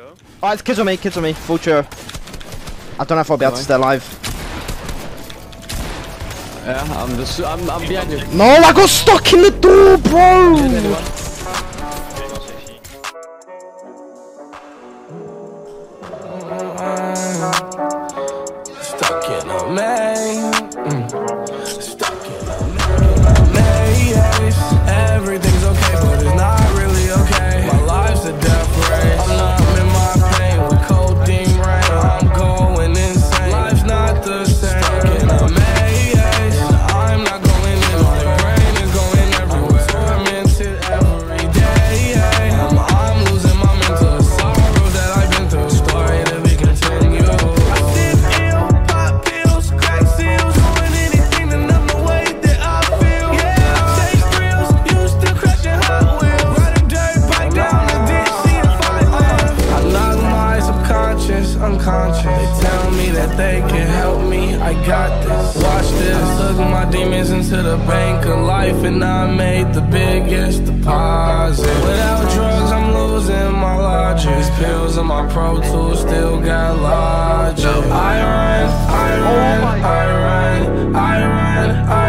go. Alright, oh, kids on me, full cheer. I don't know if I'll be able to stay alive. Yeah, I'm behind you. No, I got stuck in the door, bro! Stuck in a maze. Stuck in a maze. Everything's okay, but it's not really okay. My life's a death race. I'm not in my pain with cold deep rain. I'm going insane. Life's not the same. Stuck in a maze. They tell me that they can help me, I got this. Watch this, I took my demons into the bank of life, and I made the biggest deposit. Without drugs, I'm losing my logic. These pills on my Pro Tools still got logic. I run, I run, I run, I run, I run.